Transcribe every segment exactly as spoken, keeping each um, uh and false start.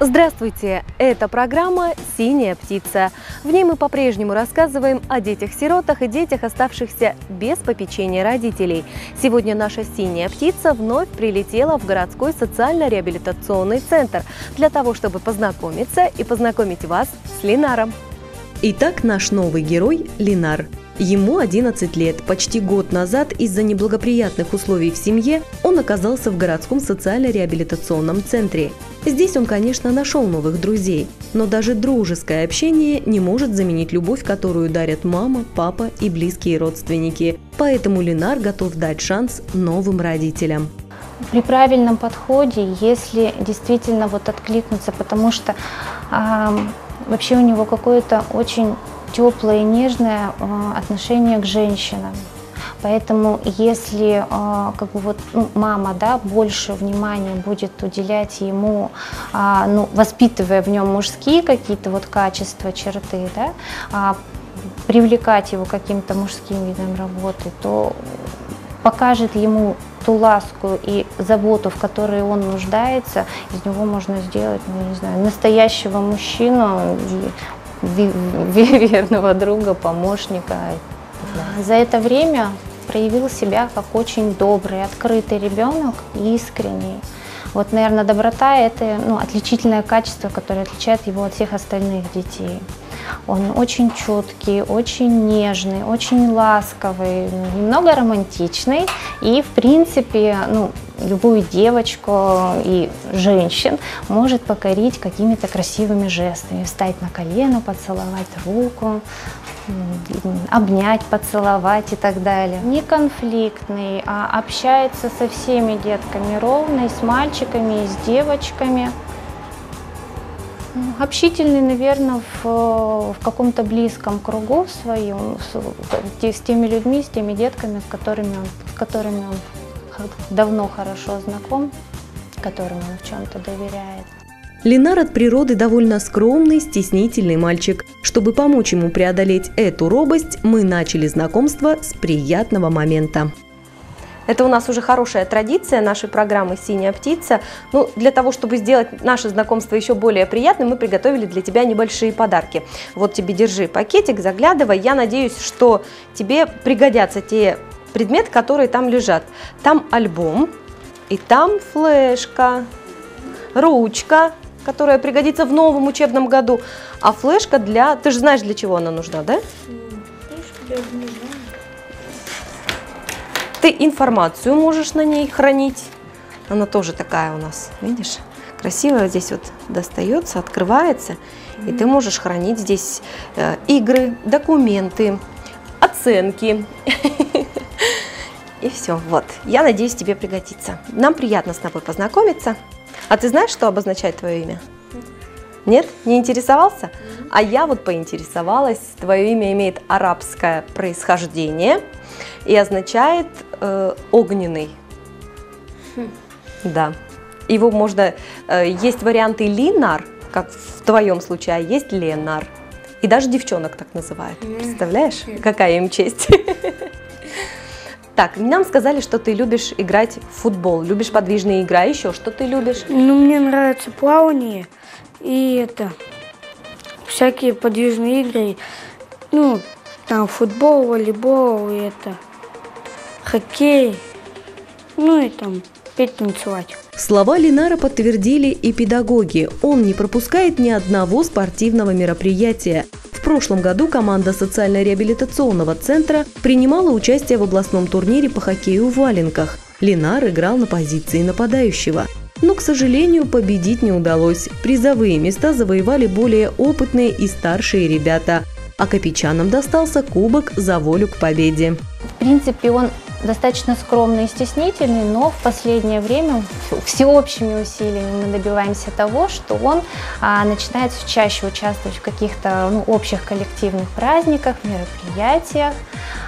Здравствуйте! Это программа «Синяя птица». В ней мы по-прежнему рассказываем о детях-сиротах и детях, оставшихся без попечения родителей. Сегодня наша «Синяя птица» вновь прилетела в городской социально-реабилитационный центр для того, чтобы познакомиться и познакомить вас с Линаром. Итак, наш новый герой – Линар. Ему одиннадцать лет. Почти год назад из-за неблагоприятных условий в семье он оказался в городском социально-реабилитационном центре. Здесь он, конечно, нашел новых друзей, но даже дружеское общение не может заменить любовь, которую дарят мама, папа и близкие родственники. Поэтому Линар готов дать шанс новым родителям. При правильном подходе, если действительно вот откликнуться, потому что э, вообще у него какое-то очень теплое и нежное отношение к женщинам. Поэтому если как бы вот, ну, мама, да, больше внимания будет уделять ему, ну, воспитывая в нем мужские какие-то вот качества, черты, да, привлекать его каким-то мужским видом работы, то покажет ему ту ласку и заботу, в которой он нуждается, из него можно сделать, ну, не знаю, настоящего мужчину, верного друга, помощника. За это время проявил себя как очень добрый, открытый ребенок и искренний. Вот, наверное, доброта – это, ну, отличительное качество, которое отличает его от всех остальных детей. Он очень чуткий, очень нежный, очень ласковый, немного романтичный. И, в принципе, ну, любую девочку и женщин может покорить какими-то красивыми жестами. Встать на колено, поцеловать руку, обнять, поцеловать и так далее. Неконфликтный, а общается со всеми детками ровно, и с мальчиками, и с девочками. Общительный, наверное, в, в каком-то близком кругу своем, с, с теми людьми, с теми детками, с которыми он, с которыми он давно хорошо знаком, которым он в чем-то доверяет. Линар от природы довольно скромный, стеснительный мальчик. Чтобы помочь ему преодолеть эту робость, мы начали знакомство с приятного момента. Это у нас уже хорошая традиция нашей программы «Синяя птица». Ну, для того, чтобы сделать наше знакомство еще более приятным, мы приготовили для тебя небольшие подарки. Вот тебе, держи пакетик, заглядывай. Я надеюсь, что тебе пригодятся те предметы, которые там лежат. Там альбом, и там флешка, ручка, которая пригодится в новом учебном году. А флешка для... Ты же знаешь, для чего она нужна, да? Флешка для... Ты информацию можешь на ней хранить. Она тоже такая у нас, видишь? Красивая, здесь вот достается, открывается. Mm-hmm. И ты можешь хранить здесь э, игры, документы, оценки. И все, вот. Я надеюсь, тебе пригодится. Нам приятно с тобой познакомиться. А ты знаешь, что обозначает твое имя? Нет? Не интересовался? Mm-hmm. А я вот поинтересовалась. Твое имя имеет арабское происхождение и означает э, огненный. Хм. Да. Его можно... Э, есть варианты Линар, как в твоем случае, а есть Ленар. И даже девчонок так называют. Mm. Представляешь, mm. какая им честь. Так, нам сказали, что ты любишь играть в футбол, любишь подвижные игры, а еще что ты любишь? Ну, мне нравится плавание и это... Всякие подвижные игры, ну... Там футбол, волейбол, и это, хоккей, ну и там петь, танцевать. Слова Линара подтвердили и педагоги. Он не пропускает ни одного спортивного мероприятия. В прошлом году команда социально-реабилитационного центра принимала участие в областном турнире по хоккею в валенках. Линар играл на позиции нападающего. Но, к сожалению, победить не удалось. Призовые места завоевали более опытные и старшие ребята. А копейчанам достался кубок за волю к победе. В принципе, он достаточно скромный и стеснительный, но в последнее время всеобщими усилиями мы добиваемся того, что он а, начинает чаще участвовать в каких-то, ну, общих коллективных праздниках, мероприятиях,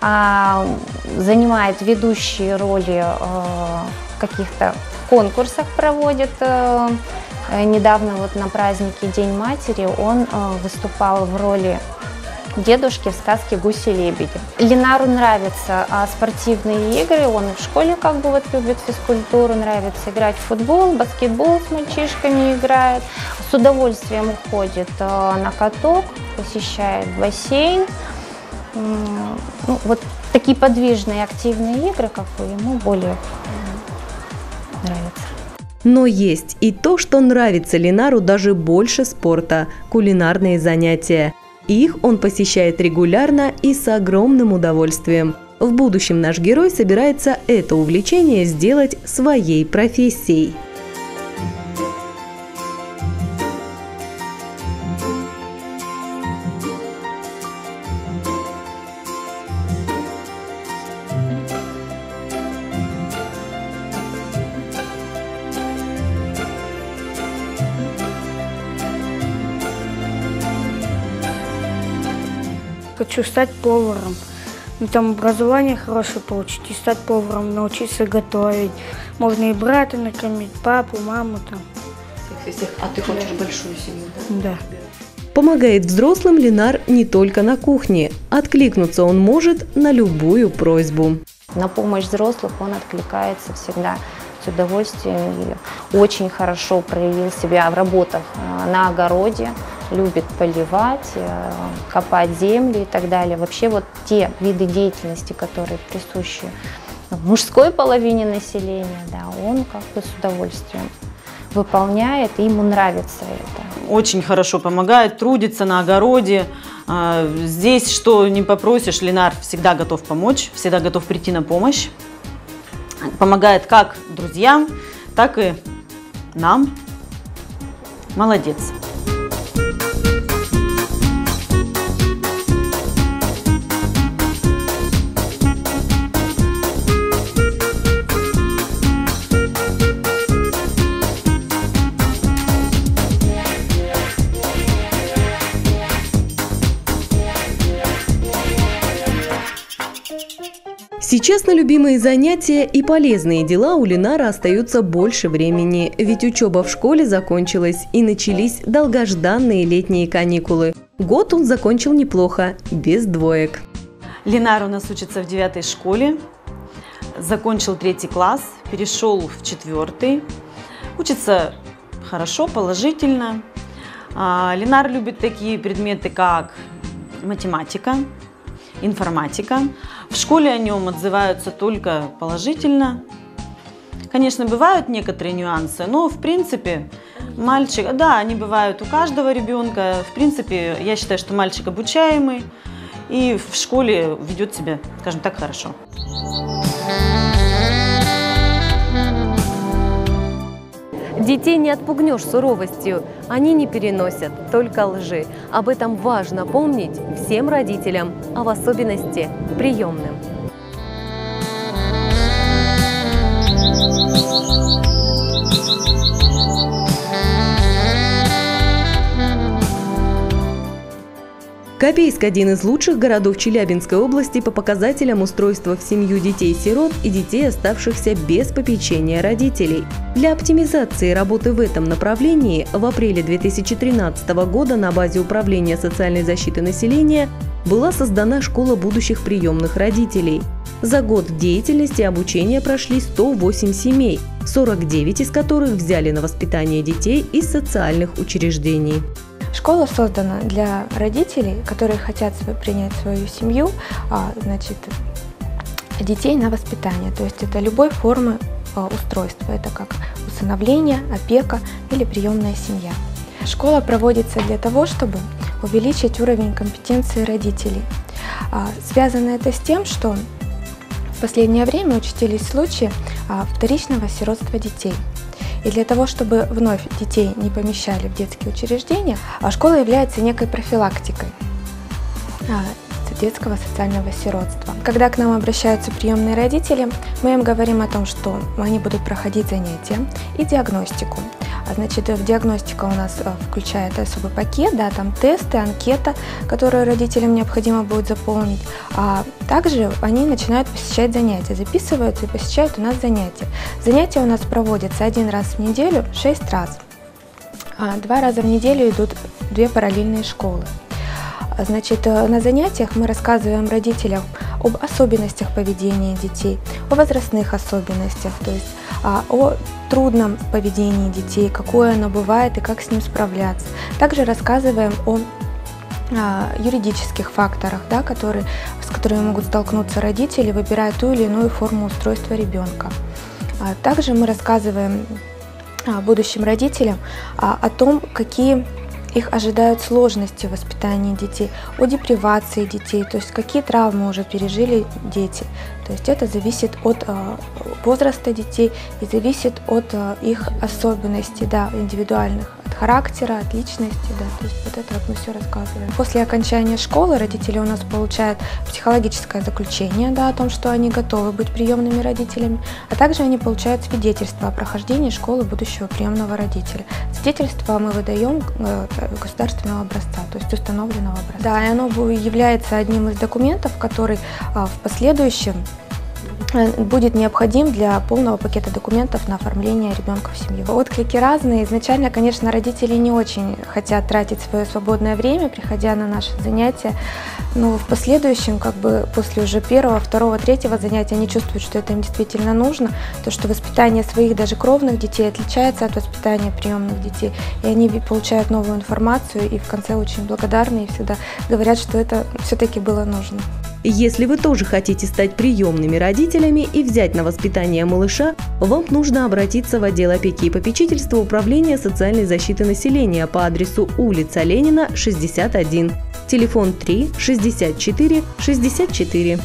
а, занимает ведущие роли а, каких-то конкурсах проводит. Недавно вот на празднике День матери он выступал в роли дедушки в сказке «Гуси-Лебеди». Линару нравятся спортивные игры, он и в школе как бы вот любит физкультуру, нравится играть в футбол, баскетбол с мальчишками играет. С удовольствием уходит на каток, посещает бассейн. Ну, вот такие подвижные активные игры, как бы, ему более нравятся. Но есть и то, что нравится Линару даже больше спорта – кулинарные занятия. Их он посещает регулярно и с огромным удовольствием. В будущем наш герой собирается это увлечение сделать своей профессией. Хочу стать поваром, ну, там образование хорошее получить и стать поваром, научиться готовить. Можно и брата накормить, папу, маму там. А ты хочешь большую семью? Да. Да. Помогает взрослым Линар не только на кухне. Откликнуться он может на любую просьбу. На помощь взрослых он откликается всегда с удовольствием. И очень хорошо проявил себя в работах на огороде. Любит поливать, копать земли и так далее. Вообще вот те виды деятельности, которые присущи мужской половине населения, да, он как бы с удовольствием выполняет, и ему нравится это. Очень хорошо помогает, трудится на огороде. Здесь что не попросишь, Линар всегда готов помочь, всегда готов прийти на помощь. Помогает как друзьям, так и нам. Молодец. Сейчас на любимые занятия и полезные дела у Линара остается больше времени, ведь учеба в школе закончилась и начались долгожданные летние каникулы. Год он закончил неплохо, без двоек. Линар у нас учится в девятой школе, закончил третий класс, перешел в четвертый, учится хорошо, положительно. Линар любит такие предметы, как математика, информатика. В школе о нем отзываются только положительно. Конечно, бывают некоторые нюансы, но в принципе мальчик, да, они бывают у каждого ребенка. В принципе, я считаю, что мальчик обучаемый и в школе ведет себя, скажем так, хорошо. Детей не отпугнешь суровостью, они не переносят только лжи. Об этом важно помнить всем родителям, а в особенности приемным. Копейск – один из лучших городов Челябинской области по показателям устройства в семью детей-сирот и детей, оставшихся без попечения родителей. Для оптимизации работы в этом направлении в апреле две тысячи тринадцатого года на базе Управления социальной защиты населения была создана Школа будущих приемных родителей. За год деятельности и обучения прошли сто восемь семей, сорок девять из которых взяли на воспитание детей из социальных учреждений. Школа создана для родителей, которые хотят принять свою семью, значит, детей на воспитание. То есть это любой формы устройства. Это как усыновление, опека или приемная семья. Школа проводится для того, чтобы увеличить уровень компетенции родителей. Связано это с тем, что в последнее время учтились случаи вторичного сиротства детей. И для того, чтобы вновь детей не помещали в детские учреждения, школа является некой профилактикой. детского социального сиротства. Когда к нам обращаются приемные родители, мы им говорим о том, что они будут проходить занятия и диагностику. Значит, в диагностика у нас включает особый пакет, да, там тесты, анкета, которую родителям необходимо будет заполнить. А также они начинают посещать занятия, записываются и посещают у нас занятия. Занятия у нас проводятся один раз в неделю, шесть раз. Два раза в неделю идут две параллельные школы. Значит, на занятиях мы рассказываем родителям об особенностях поведения детей, о возрастных особенностях, то есть о трудном поведении детей, какое оно бывает и как с ним справляться. Также рассказываем о юридических факторах, да, которые, с которыми могут столкнуться родители, выбирая ту или иную форму устройства ребенка. Также мы рассказываем будущим родителям о том, какие их ожидают сложности в воспитании детей, о депривации детей, то есть какие травмы уже пережили дети. То есть это зависит от возраста детей и зависит от их особенностей, да, индивидуальных, от характера, от личности, да, то есть вот это вот мы все рассказываем. После окончания школы родители у нас получают психологическое заключение, да, о том, что они готовы быть приемными родителями, а также они получают свидетельство о прохождении школы будущего приемного родителя. Свидетельство мы выдаем государственного образца, то есть установленного образца. Да, и оно является одним из документов, который в последующем будет необходим для полного пакета документов на оформление ребенка в семье. Отклики разные. Изначально, конечно, родители не очень хотят тратить свое свободное время, приходя на наши занятия, но в последующем, как бы после уже первого, второго, третьего занятия они чувствуют, что это им действительно нужно, то, что воспитание своих даже кровных детей отличается от воспитания приемных детей, и они получают новую информацию и в конце очень благодарны и всегда говорят, что это все-таки было нужно. Если вы тоже хотите стать приемными родителями и взять на воспитание малыша, вам нужно обратиться в отдел опеки и попечительства Управления социальной защиты населения по адресу улица Ленина, шестьдесят один, телефон три шестьдесят четыре шестьдесят четыре.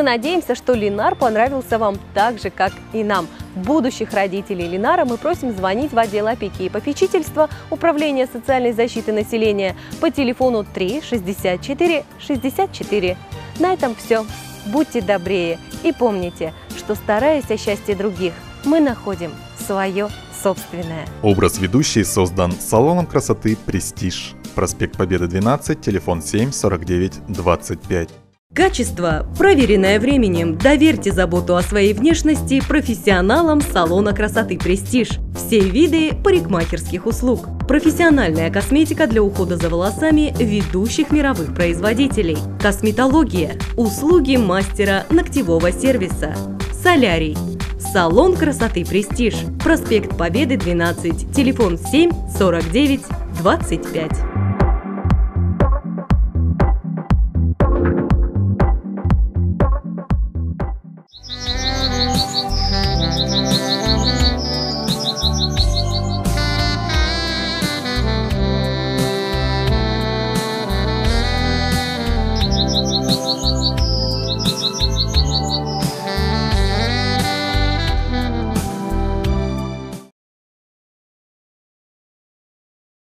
мы надеемся, что Линар понравился вам так же, как и нам. Будущих родителей Линара мы просим звонить в отдел опеки и попечительства Управления социальной защиты населения по телефону три шестьдесят четыре шестьдесят четыре. На этом все. Будьте добрее и помните, что, стараясь о счастье других, мы находим свое собственное. Образ ведущей создан салоном красоты «Престиж». Проспект Победы, двенадцать, телефон семь сорок девять двадцать пять. Качество, проверенное временем. Доверьте заботу о своей внешности профессионалам салона красоты «Престиж». Все виды парикмахерских услуг. Профессиональная косметика для ухода за волосами ведущих мировых производителей. Косметология. Услуги мастера ногтевого сервиса. Солярий. Салон красоты «Престиж». Проспект Победы, двенадцать. Телефон семь сорок девять двадцать пять.